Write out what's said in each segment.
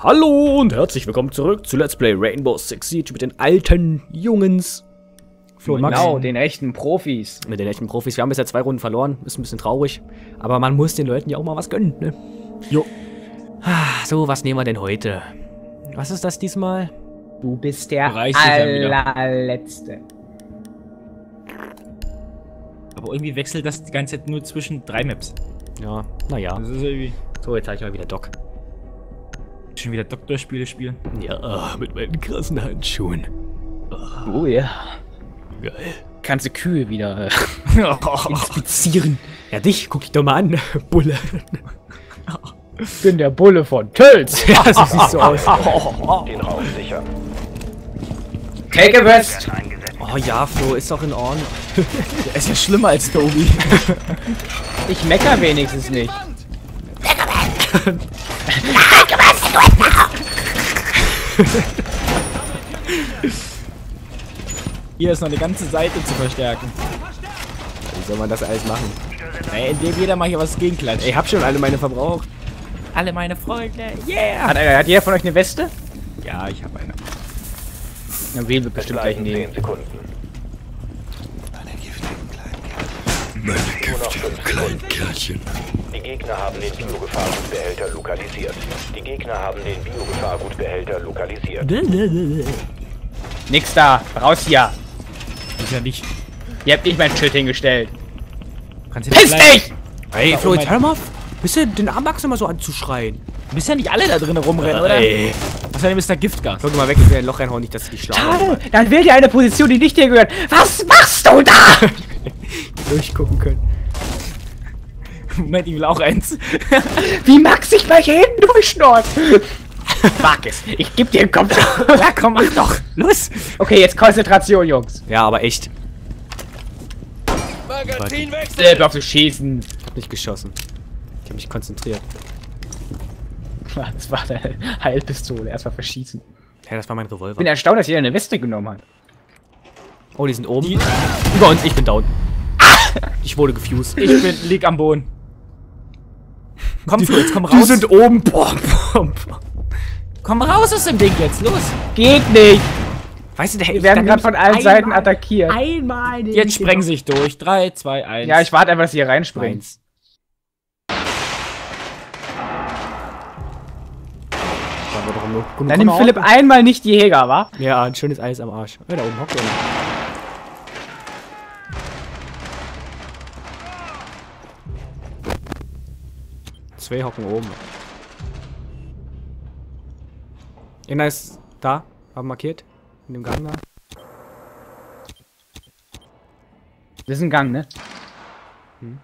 Hallo und herzlich willkommen zurück zu Let's Play Rainbow Six Siege mit den alten Jungens. Flo und Max. Genau, den echten Profis. Mit den echten Profis. Wir haben bisher 2 Runden verloren. Ist ein bisschen traurig. Aber man muss den Leuten ja auch mal was gönnen, ne? Jo. So, was nehmen wir denn heute? Was ist das diesmal? Du bist der allerletzte. Aber irgendwie wechselt das die ganze Zeit nur zwischen 3 Maps. Ja, naja. Das ist irgendwie... So, jetzt habe ich mal wieder Doc. Schon wieder Doktorspiele spielen? Ja, mit meinen krassen Handschuhen. Oh ja. Geil. Kannst du Kühe wieder inspizieren. Ja, dich guck ich doch mal an, Bulle. Ich bin der Bulle von Tölz. Ja, so siehst du aus. Den Raum sichern. Take a rest. Oh ja, Flo, ist doch in Ordnung. Der ist ja schlimmer als Tobi. Ich mecker wenigstens nicht. Hier ist noch eine ganze Seite zu verstärken. Wie soll man das alles machen? Ey, indem jeder mal hier was gegenklatscht. Ich hab schon alle meine verbraucht. Alle meine Freunde, yeah! Hat jeder von euch eine Weste? Ja, ich hab eine. Dann wählen wir bestimmt gleich nehmen. 10 Sekunden. Meine giftigen Kleinkärtchen. Meine giftigen Kleinkärtchen. Die Gegner haben den Bio-Gefahrgut-Behälter lokalisiert. Die Gegner haben den Bio-Gefahrgut-Behälter lokalisiert. Nix da, raus hier. Ist ja nicht. Ihr habt nicht mein Schild hingestellt. Piss dich! Ey, Flo, jetzt hör mal auf. Bist du den Armwachs immer so anzuschreien? Du bist ja nicht alle da drin rumrennen, oder? Ey. Außerdem ist da Giftgas. Guck mal weg, ich will ein Loch reinhauen, nicht, dass ich die schlagen. Schade, dann wähl dir eine Position, die nicht dir gehört. Was machst du da? Durchgucken können. Moment, ich will auch eins. Wie Max sich gleich hinten durchschnort. Mag es. Ich geb dir einen Kopf. Ja, komm, mach doch. Los. Okay, jetzt Konzentration, Jungs. Ja, aber echt. Magazinwechsel. Ich hab zu schießen. Ich hab nicht geschossen. Ich hab mich konzentriert. Das war eine Heilpistole. Erstmal verschießen. Ja, das war mein Revolver. Ich bin erstaunt, dass jeder eine Weste genommen hat. Oh, die sind oben. Die über uns. Ich bin down. Ich wurde gefused. Ich lieg am Boden. Komm, Flo, jetzt komm raus. Die sind oben. Komm raus aus dem Ding jetzt, los. Geht nicht. Weißt du, wir werden gerade von allen Seiten attackiert. Einmal. Jetzt sprengen sich durch. 3, 2, 1. Ja, ich warte einfach, dass ihr reinspringt. Dann nimmt Philipp einmal nicht die Jäger, wa? Ja, ein schönes Eis am Arsch. Da oben hockt er. Zwei hocken oben. Einer ist da, haben markiert. In dem Gang da. Das ist ein Gang, ne? Hm.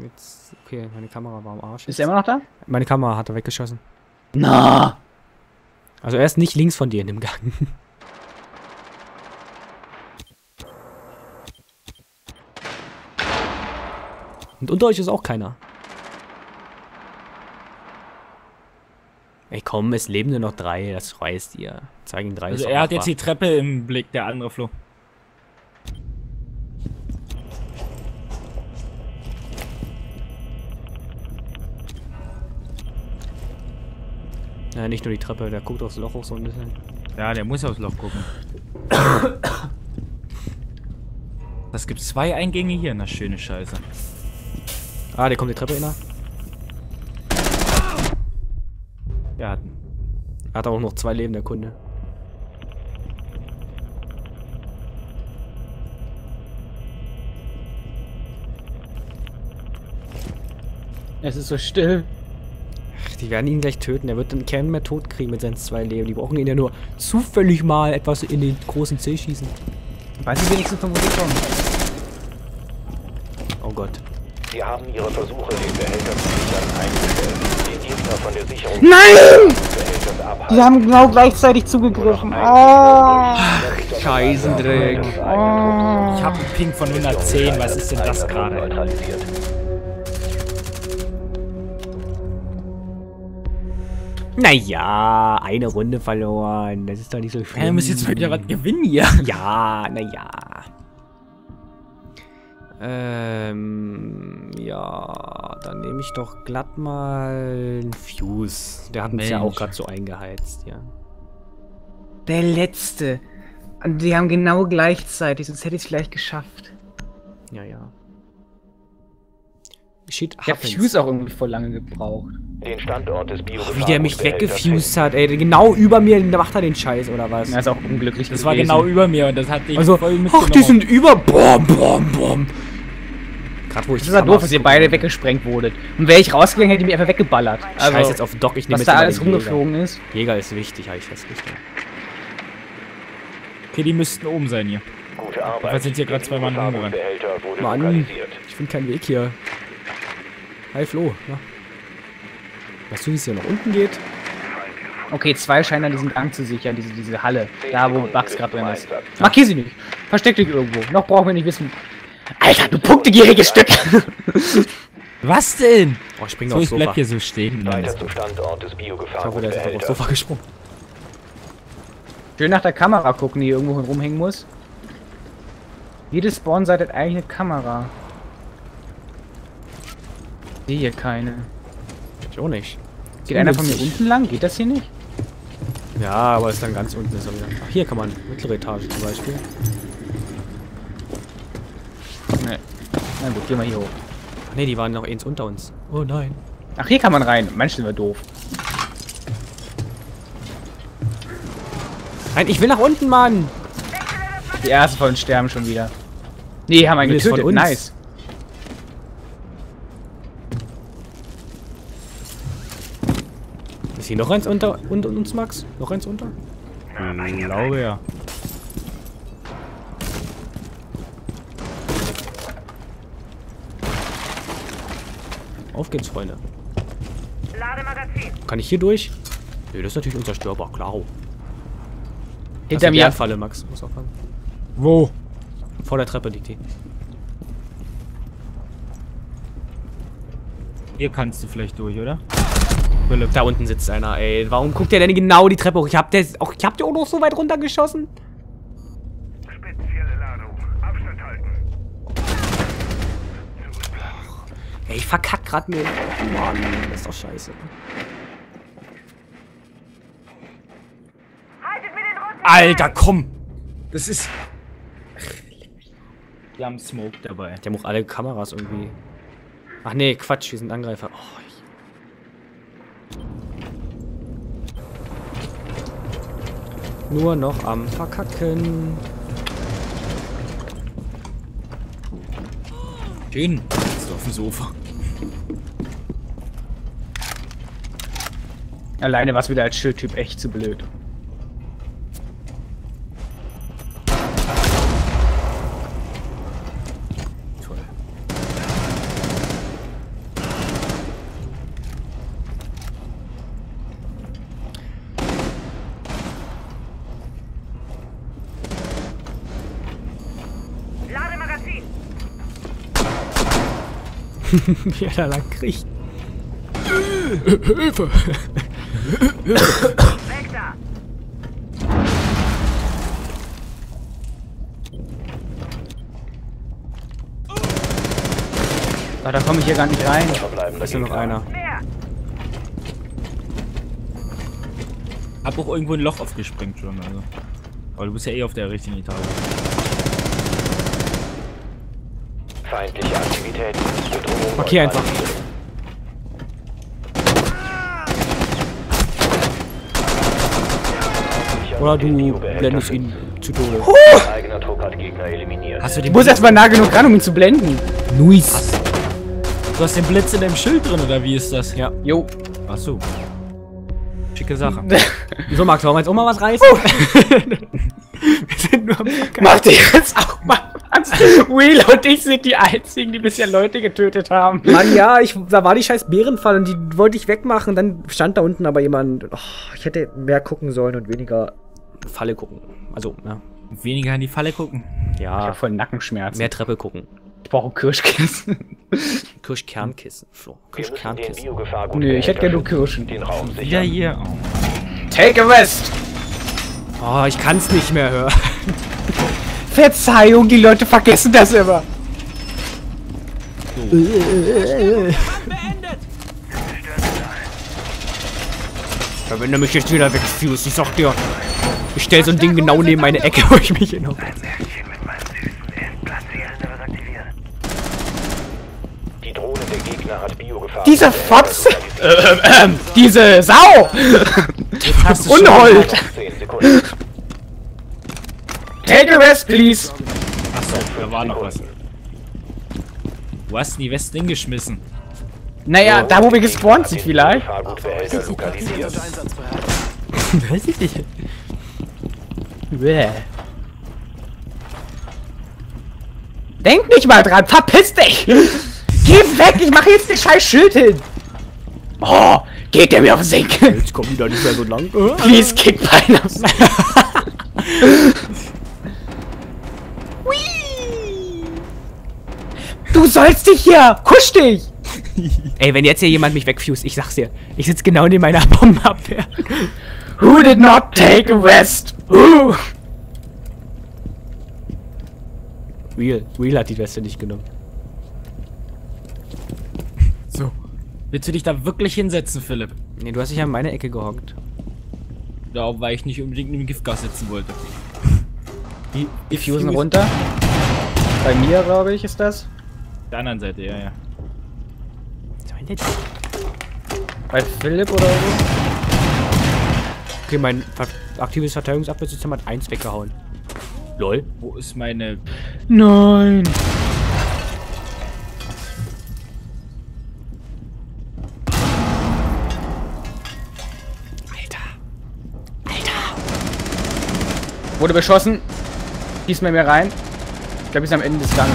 Jetzt, okay, meine Kamera war am Arsch. Ist er immer noch da? Meine Kamera hat er weggeschossen. Na! Also er ist nicht links von dir in dem Gang. Und unter euch ist auch keiner. Ey komm, es leben nur noch 3, das reißt ihr. Zeigen 3. Also er hat jetzt die Treppe im Blick, der andere Flo. Ja, nicht nur die Treppe, der guckt aufs Loch auch so ein bisschen. Ja, der muss aufs Loch gucken. Das gibt 2 Eingänge hier, na schöne Scheiße. Ah, der kommt die Treppe inner. Ja, hat auch noch 2 Leben, der Kunde. Es ist so still. Ach, die werden ihn gleich töten. Er wird dann keinen mehr tot kriegen mit seinen 2 Leben. Die brauchen ihn ja nur zufällig mal etwas in den großen C schießen. Weiß ich wenigstens von wo sie kommen. Oh Gott. Sie haben ihre Versuche, den Behälter zu sichern, eingestellt. Von der Sicherung. Nein! Die haben genau gleichzeitig zugegriffen. Ah! Oh. Scheißendreck. Oh. Ich hab einen Ping von 110. Was ist denn das gerade? Naja, eine Runde verloren. Das ist doch nicht so schlimm. Wir müssen jetzt wieder was gewinnen hier. Ja, naja. Ja, dann nehme ich doch glatt mal einen Fuse. Der hat uns ja auch gerade so eingeheizt, ja. Der letzte. Die haben genau gleichzeitig, sonst hätte ich es vielleicht geschafft. Ja, ja. Shit, ich hab Fuse auch irgendwie voll lange gebraucht. Den Standort des Bio-Gefahrgut-Behälters. Wie der mich weggefused hat, ey. Genau über mir, macht er den Scheiß, oder was? Das ist auch unglücklich. Das war genau über mir und das hat den voll mitgenommen. Ach, die sind über. Boom, boom, boom. Gerade wo ich das war doof, dass ihr beide weggesprengt wurdet. Und wäre ich rausgegangen, hätte ich mich einfach weggeballert. Also, scheiß jetzt auf Doc, ich nehme jetzt da alles rumgeflogen ist. Jäger ist wichtig, habe ich festgestellt. Okay, die müssten oben sein hier. Gute Arbeit. Was sind hier gerade zwei Mann rumgerannt? Mann, ich finde keinen Weg hier. Hi Flo, na? Weißt du, wie es hier nach unten geht? Okay, zwei scheinen an diesen Gang zu sichern, diese Halle. Da, wo Bugs gerade drin ist. Markier sie nicht. Versteck dich irgendwo. Noch brauchen wir nicht wissen. Alter, du punktegieriges Stück! Was denn? Oh, ich spring so, aufs Sofa. Ich bleib hier so stehen. Weiter zum Standort des Bio-Gefahrgut-Behälters. Ich hoffe, der ist aufs Sofa gesprungen. Schön nach der Kamera gucken, die irgendwo rumhängen muss. Jede Spawnseite hat eigentlich eine Kamera. Ich sehe hier keine. Ich auch nicht. Geht einer von mir unten lang? Geht das hier nicht? Ja, aber ist dann ganz unten. Ach, hier kann man. Mittlere Etage zum Beispiel. Ne. Na gut, gehen wir hier hoch. Ach ne, die waren noch eins unter uns. Oh nein. Ach, hier kann man rein. Manche sind wir doof. Nein, ich will nach unten, Mann! Die ersten von uns sterben schon wieder. Nee, haben einen getötet. Nice. Ist hier noch eins unter uns, Max? Noch eins unter? Ich glaube ja. Auf geht's, Freunde. Lademagazin. Kann ich hier durch? Nee, das ist natürlich unzerstörbar, klaro. Hinter mir. Falle, Max. Muss aufpassen. Wo? Vor der Treppe liegt die. Hier kannst du vielleicht durch, oder? Da unten sitzt einer, ey. Warum guckt der denn genau die Treppe hoch? Ich hab dir auch noch so weit runtergeschossen. Spezielle Ladung. Abstand halten. Ey, ich verkack grad mir. Mann, das ist doch scheiße. Haltet mir den Rücken! Alter, komm! Das ist. Die haben Smoke dabei. Die haben auch alle Kameras irgendwie. Ach nee, Quatsch, wir sind Angreifer. Oh, nur noch am Verkacken. Schön. Jetzt auf dem Sofa. Alleine war es wieder als Schildtyp echt zu blöd. Toll. Wie er da lang kriecht. Hilfe! Weg da! Ah, da komme ich hier gar nicht rein. Da ist nur noch einer. Hab auch irgendwo ein Loch aufgesprengt schon, also. Aber du bist ja eh auf der richtigen Etage. Feindliche Aktivitäten. Markier einfach. Oder du blendest ihn zu Tode. Hast du den Blitz? Erstmal nah genug ran, um ihn zu blenden. Nice. Du hast den Blitz in deinem Schild drin, oder wie ist das? Ja. Jo. Ach so. Schicke Sache. So, Max, wollen wir jetzt auch mal was reißen? Wir sind nur am Verkacken. Mach dich jetzt auch mal. Will und ich sind die einzigen, die bisher Leute getötet haben. Mann, ja, da war die scheiß Bärenfalle und die wollte ich wegmachen. Dann stand da unten aber jemand. Oh, ich hätte mehr gucken sollen und weniger Falle gucken. Also, ja. Weniger in die Falle gucken? Ja. Ich hab voll Nackenschmerzen. Mehr Treppe gucken. Ich brauche Kirschkissen. Kirschkernkissen. Flo. Kirschkernkissen. Nö, ich hätte gerne nur Kirschen. Ja, hier. Oh. Take a rest! Oh, ich kann's nicht mehr hören. Verzeihung, die Leute vergessen das immer. So. Da wende mich jetzt wieder weg, Fuse. Ich sag dir, ich stell so ein Ding genau neben meine Ecke, wo ich mich hinhaue. Diese Fotze! Diese Sau! Unhold! Take a rest, please! Achso, da war noch was. Wo hast du die Westen hingeschmissen? Naja, da wo wir gespawnt sind vielleicht. Weiß ich nicht. Denk nicht mal dran, verpiss dich! Geh weg, ich mache jetzt den scheiß Schild hin! Oh, geht der mir auf den Senkel! Jetzt kommt die da nicht mehr so lang. Please, kick beinahe aufs Du sollst dich hier! Kusch dich! Ey, wenn jetzt hier jemand mich wegfused, ich sag's dir. Ich sitz genau neben meiner Bombenabwehr. Who did not take a West? Real hat die Weste nicht genommen. So. Willst du dich da wirklich hinsetzen, Philipp? Nee, du hast dich an meine Ecke gehockt. Ja, weil ich nicht unbedingt in dem Giftgas sitzen wollte. Die Fusen runter. Bei mir, glaube ich, ist das. Der anderen Seite, ja, ja. Bei Philipp oder so? Okay, mein aktives Verteidigungsabwehrsystem hat 1 weggehauen. Lol. Wo ist meine... Nein! Alter! Wurde beschossen. Gieß mir rein. Ich glaube, ich bin am Ende des Ganges.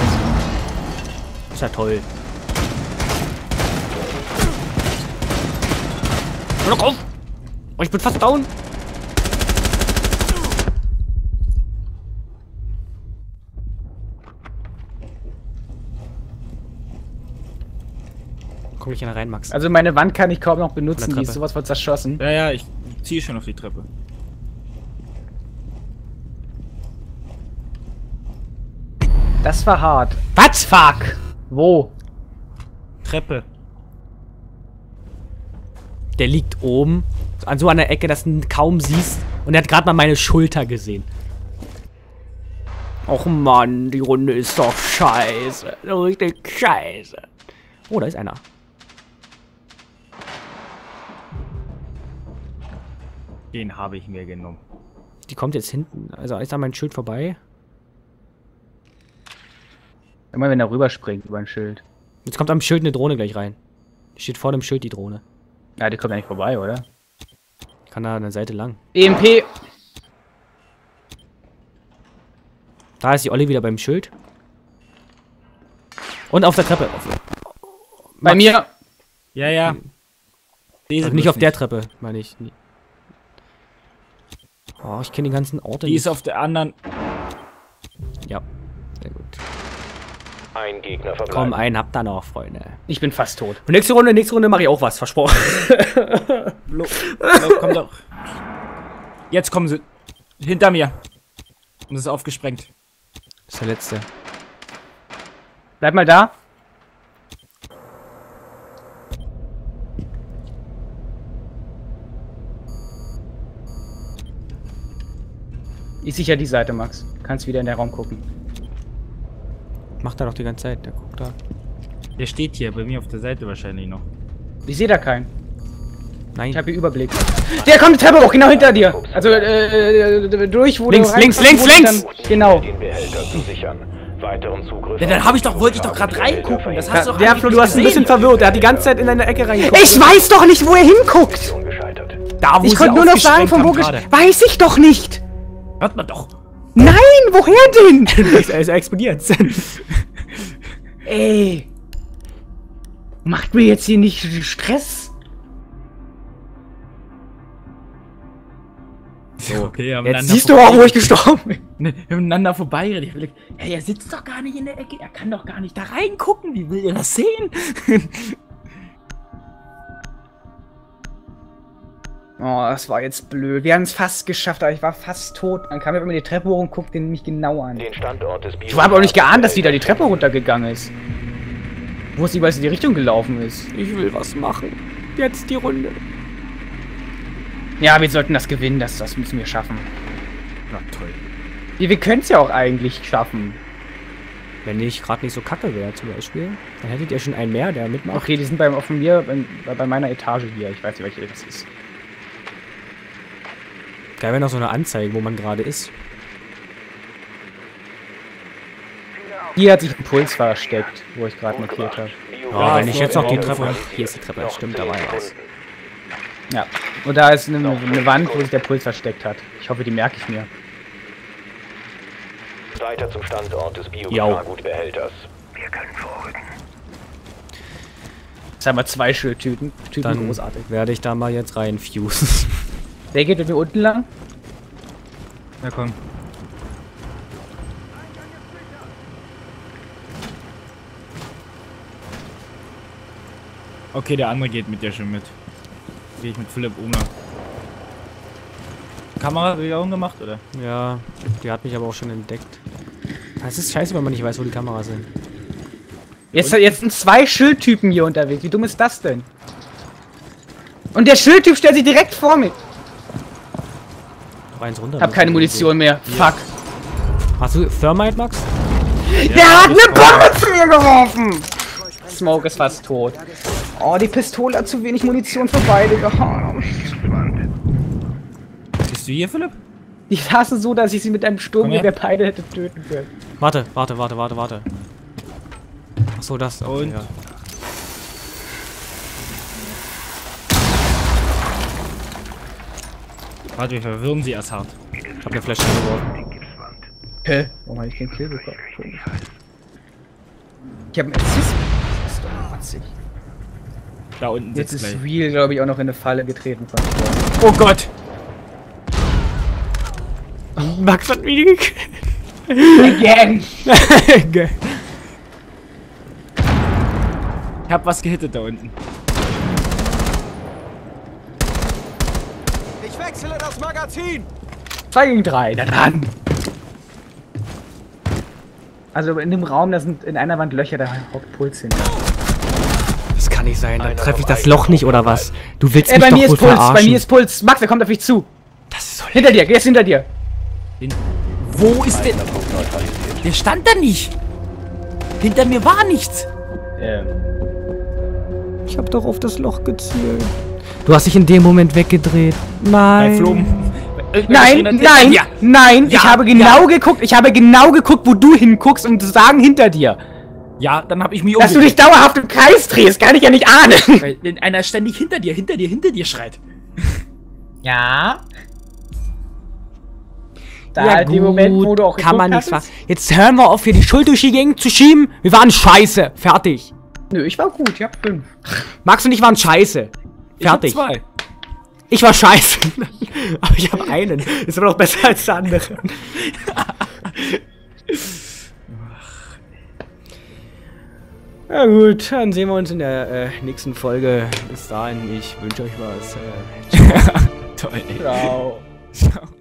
Ist ja toll. Hör doch auf! Oh, ich bin fast down! Komm ich hier rein, Max. Also meine Wand kann ich kaum noch benutzen, die ist sowas von zerschossen. Ja, ja, ich ziehe schon auf die Treppe. Das war hart. Was? Fuck! Wo? Treppe. Der liegt oben, an so einer Ecke, dass du ihn kaum siehst. Und er hat gerade mal meine Schulter gesehen. Och Mann, die Runde ist doch scheiße. Richtig scheiße. Oh, da ist einer. Den habe ich mir genommen. Die kommt jetzt hinten. Also ist da mein Schild vorbei. Immer wenn er rüberspringt über ein Schild. Jetzt kommt am Schild eine Drohne gleich rein. Die steht vor dem Schild, die Drohne. Ja, die kommt ja nicht vorbei, oder? Ich kann da an der Seite lang. EMP! Da ist die Olli wieder beim Schild. Und auf der Treppe. Bei mir! Ja, ja. Diese also nicht auf der Treppe, meine ich. Oh, ich kenne die ganzen Orte. Die ist auf der anderen. Ja, sehr gut. Ein Gegner verbleibt. Komm, einen habt da noch, Freunde. Ich bin fast tot. Und nächste Runde mache ich auch was, versprochen. Komm doch. Jetzt kommen sie. Hinter mir. Und es ist aufgesprengt. Das ist der letzte. Bleib mal da. Ich sicher die Seite, Max. Du kannst wieder in den Raum gucken. Macht er doch die ganze Zeit, der guckt da. Der steht hier, bei mir auf der Seite wahrscheinlich noch. Ich sehe da keinen. Nein. Ich habe hier Überblick. Der kommt die Treppe hoch, genau hinter dir. Also, durch, wo links, du links! Dann, genau. Ja, dann habe ich doch, wollte ich doch gerade reingucken. Das hast du doch ja, Flo, du hast ein bisschen verwirrt. Er hat die ganze Zeit in deine Ecke reingeguckt. Ich weiß doch nicht, wo er hinguckt. Da, wo ich konnte nur noch sagen, von wo gerade. Weiß ich doch nicht. Hört man doch. Nein, woher denn? Es explodiert. Ey. Macht mir jetzt hier nicht Stress. So, okay, jetzt siehst du auch, wo ich gestorben bin. Miteinander vorbei. Hey, er sitzt doch gar nicht in der Ecke. Er kann doch gar nicht da reingucken. Wie will er das sehen? Oh, das war jetzt blöd. Wir haben es fast geschafft, aber ich war fast tot. Dann kam ich immer die Treppe hoch und guckte ihn mich genau an. Ich habe auch nicht geahnt, dass die da die Treppe runtergegangen ist. Wo ist die, weil sie in die Richtung gelaufen ist? Ich will was machen. Jetzt die Runde. Ja, wir sollten das gewinnen. Das müssen wir schaffen. Na toll. Wir können es ja auch eigentlich schaffen. Wenn ich gerade nicht so kacke wäre zum Beispiel, dann hättet ihr schon einen mehr, der mitmacht. Okay, die sind bei meiner Etage hier. Ich weiß nicht, welche das ist. Geil wäre noch so eine Anzeige, wo man gerade ist. Hier hat sich ein Puls versteckt, wo ich gerade markiert habe. Ja, wenn ich jetzt noch die Treppe... Ach, hier ist die Treppe, stimmt, da war ja was. Ja, und da ist eine Wand, wo sich der Puls versteckt hat. Ich hoffe, die merke ich mir. Weiter zum Standort des Bio-Gefahrgut-Behälters. Wir können vorrücken. Jetzt haben wir zwei Schildtüten. Dann großartig. Werde ich da mal jetzt rein fusen. Der geht mit mir unten lang. Na komm. Okay, der andere geht mit dir schon mit. Gehe ich mit Philipp oben lang. Kamera wieder gemacht, oder? Ja, die hat mich aber auch schon entdeckt. Es ist scheiße, wenn man nicht weiß, wo die Kameras sind. Jetzt sind zwei Schildtypen hier unterwegs. Wie dumm ist das denn? Und der Schildtyp stellt sich direkt vor mich. Eins runter. Hab keine Munition mehr. Ja. Fuck. Hast du Thermite, Max? Ja, der hat eine Bombe zu mir geworfen! Smoke ist fast tot. Oh, die Pistole hat zu wenig Munition für beide gehauen. Bist du hier, Philipp? Die saßen so, dass ich sie mit einem Sturm der Peile hätte töten können. Warte. Achso, das. Okay, und? Ja. Warte, wir verwirren sie erst hart. Ich hab eine Flasche geworfen. Hä? Warum hab ich keinen Kill bekommen? Ich hab einen Assist. Das ist doch witzig. Da unten sitzt jetzt ist Real, glaube ich, auch noch in eine Falle getreten. Oh Gott! Max hat mich gekillt. Again! Ich hab was gehittet da unten. Ich wechsle das Magazin! 2 gegen 3, da dran! Also in dem Raum, da sind in einer Wand Löcher, da hockt Puls hinter. Das kann nicht sein, dann treffe ich das Loch nicht oder was? Du willst mich doch wohl verarschen. Bei mir ist Puls! Max, der kommt auf mich zu! Das ist so hinter dir, der ist hinter dir! Wo ist der? Der stand da nicht! Hinter mir war nichts! Ich hab doch auf das Loch gezielt. Du hast dich in dem Moment weggedreht. Nein! Nein! Ich habe genau geguckt! Ich habe genau geguckt, wo du hinguckst und sagen hinter dir! Ja, dann habe ich mich umgedreht. Dass du dich dauerhaft im Kreis drehst, kann ich ja nicht ahnen! Weil wenn einer ständig hinter dir schreit. Ja? Da ja, gut, Moment, wo du auch kann man nichts machen. Jetzt hören wir auf, hier die Schuld durch die Gegend zu schieben. Wir waren scheiße. Fertig. Nö, ich war gut. Ich hab 5. Max und ich waren scheiße. Fertig. Ich hab 2. Ich war scheiße. Aber ich habe einen. Ist aber noch besser als der andere. Ja gut, dann sehen wir uns in der nächsten Folge. Bis dahin, ich wünsche euch was. Toll. Ciao. Ciao.